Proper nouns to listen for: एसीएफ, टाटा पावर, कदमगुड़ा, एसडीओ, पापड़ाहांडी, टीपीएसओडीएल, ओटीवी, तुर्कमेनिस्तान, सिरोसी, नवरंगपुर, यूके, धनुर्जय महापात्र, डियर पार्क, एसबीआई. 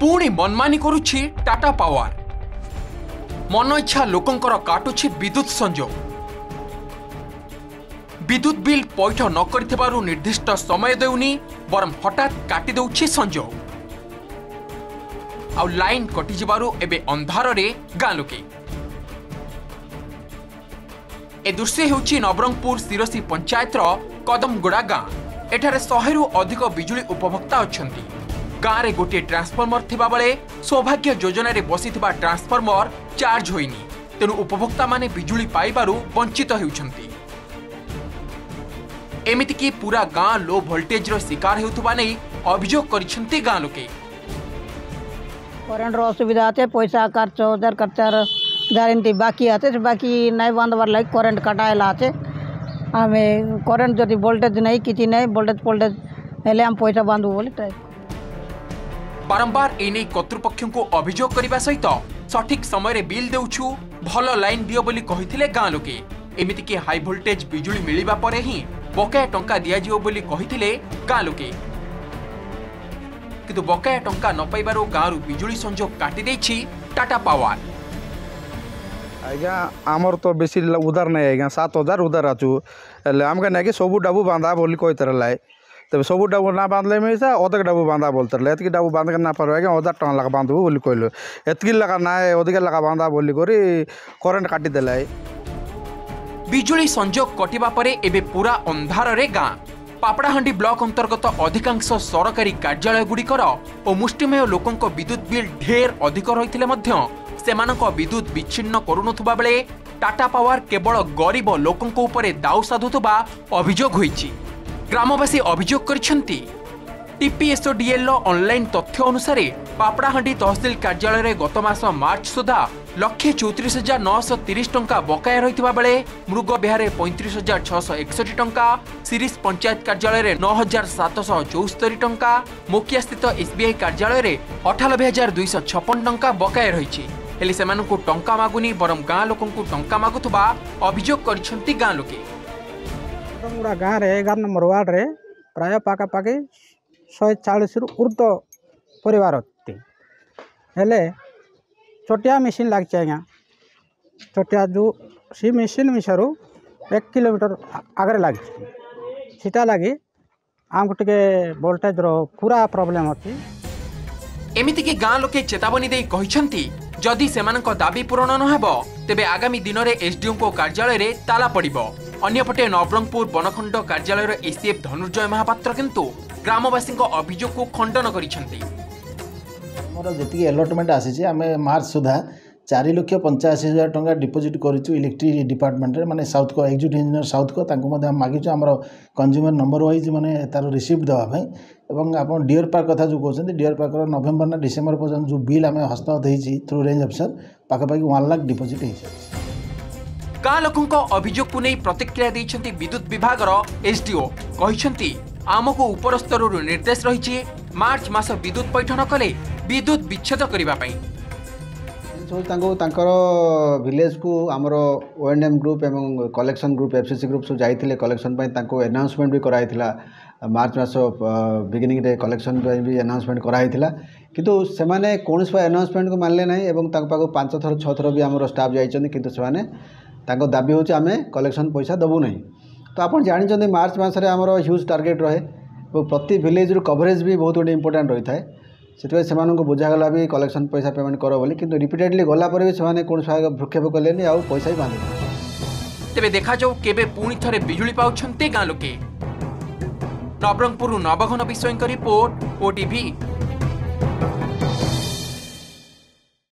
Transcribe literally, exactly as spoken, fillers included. पुणी मनमानी करुछि टाटा पावर। मन इच्छा लोकंकर काटुछि विद्युत संजोग। विद्युत बिल पैठ न करिथिबारु निर्दिष्ट समय देउनी बरम हठात काटि देउछि संजोग। आउ लाइन कटि जिबारु एबे अंधार रे गां लोके। ए दृश्य हेउछि नवरंगपुर सिरोसी पंचायत रो कदमगुड़ा गां। एठारे सौ रु अधिक बिजुली उपभोक्ता अछंती। गाँव में गोटे ट्रांसफर्मर थिबा बेले सौभाग्य योजना रे बसिथिबा ट्रांसफर्मर चार्ज होइनी, तेणु उपभोक्ता माने बिजुली पाइबारु वंचित हेउछंती। एमिति कि पूरा गाँव लो वोल्टेज रो शिकार हेउथबा नै अभियोग करिसंती गाँव लोके। करंट रो असुविधा आते, पैसा खर्च उधर करतर गारंटी बाकी आते, बाकी नै बांधवार लायक करंट कटायला आते। आमे करंट जति वोल्टेज नै किछि नै वोल्टेज वोल्टेज हेले हम पैसा बांधु बोले टाइप बारंबार एने कर्तृपक्ष को अभियोग करने सहित सठिक समय बिल देउछु भल लाइन दियो बोली कहिथिले गाँ लोके। एमितिके हाई वोल्टेज बिजुली मिलिबा परे ही बकाया टंका दियाजियो बोली कहिथिले गाँ लोके, किंतु बकाया टंका न पाइबारो गाँरु बिजुली संजोग काटि दैछि टाटा पावर। आज्ञा आमर तो बेसी उधार नहीं आज्ञा सात हजार उधार आछु आमके नाकि सबु डाबू बांधा बोली कहि तरह लाए तब सबू डाबू ना बांधले में से अदक डाबू बांधा बोलते रहे एतकी डाबू बांध के ना पार हजार टाँह लगा बांधबू बोली कहलु एतकी लगा ना अदिका लगा बांधा बोली करी करंट काटि देला। बिजुली संजोग कटिबा परे एबे पूरा अंधार रे गाँ। पापड़ाहांडी ब्लॉक अंतर्गत अधिकांश सरकारी कार्यालय गुड़िकर और मुष्टिमेय लोकंक विद्युत बिल ढेर अधिक रही मध्य सेमानक विद्युत विच्छिन्न करुनथुबा बेले टाटा पावर केवल गरीब लोकंक उपरे दाउ साधुथुबा अभियोग होईछि। ग्रामवासी अभियोग करिसेंती। टीपीएसओडीएल ऑनलाइन तथ्य अनुसार पापड़ाहांडी तहसील कार्यालय रे गत मास मार्च सुधा लक्षे चौतीस हजार नौश तीस टंका बकाया रही बेले मृग विहार पैंतीस हजार छःश एकसठ टंका, सीरीज पंचायत कार्यालय नौ हजार सातश चौस्तरी टंका, मोकिया स्थित एसबीआई कार्यालय अठानबे हजार दुईश छप्पन टंका बकाया रही हेले सेमानकु टंका मागुनी बरम गाँ लोकंकु टंका मागुथुबा अभियोग करिसेंती गाँ लोके। कदमगुड़ा गाँव में एगार नंबर वार्ड में प्राय पखापाखि शहे चालीस रु ऊर्ध परिवार हेले छोटिया मशीन लगे आज्ञा छोटिया जो सी मशीन मिसारू एक किलोमीटर आगे लगे सीटा लगी आमको टे वोल्टेज रो पूरा प्रॉब्लम अच्छी। एमितिक गाँव लोके चेतावनी दे कहिसेंती जदि सेमानक दाबी पूरण न हेबो तेबे आगामी दिन रे एसडीओ को कार्यालय रे ताला पड़िबो। अन्यपटे नवरंगपुर वनखंड कार्यालय रे एसीएफ धनुर्जय महापात्र किंतु ग्रामवासी को अभियोग को खंडन करिसेंती। मोर जति अलॉटमेंट आसी जे हमें मार्च सुधा चार लाख पचासी हजार टंका डिपोजिट करिछु इलेक्ट्रिक डिपार्टमेंट रे माने साउथ को एग्जीक्यूटिव इंजीनियर साउथ को तांको मधे मागिछु हमर कंज्यूमर नंबर वाइज माने तार रिसीप्ट दवा भाई एवं आपन डियर पार्क कथा जो कहउछन डियर पार्क रो नवंबर ना डिसेंबर पर्यंत जो बिल हमें हस्ताक्षर हेछि थ्रू रेंज अफसर पाखापाखि एक लाख डिपोजिट हेछि। का लोकन को अभियोग को नै प्रतिक्रिया दैछंती विद्युत विभाग रो एसडीओ कहिसंती आमको उपर स्तर रो निर्देश रहिछि मार्च मास विद्युत पैठन कले विद्युत विच्छेद करिबा पई तांको तांकरो विलेज को आमरो ओएनएम ग्रुप एवं कलेक्शन ग्रुप एफसीसी ग्रुप सब जाइथिले कलेक्शन पई तांको अनाउंसमेंट भी कराइथिला मार्च मास बिगिनिंग रे कलेक्शन पई भी अनाउंसमेंट कराइथिला किंतु सेमाने कोनस पर अनाउंसमेंट को मानले नाही एवं तांको पाको पांच थर छ थर भी आमरो स्टाफ जाइचोन किंतु सेमाने तांको दाबी होचे आमे कलेक्शन पैसा दबो नाही तो आपण जानि चोन मार्च मास रे आमरो ह्यूज टार्गेट रहे प्रति विलेज रो कवरेज भी बहुत बड इंपोर्टेंट रही थाए से सेमानन को बुझागला भी कलेक्शन पैसा पेमेंट करो बोली किंतु रिपीटेडली गला पर भी सेमाने कोन सहायक भ्रुक्षेप कलेनी आउ पैसा ही बांधले तेबे देखा जाऊ केबे पूर्ण थरे बिजुली पाउछन्ते गाँ लोके। नवरंगपुर नवघन विषय रिपोर्ट ओटीवी।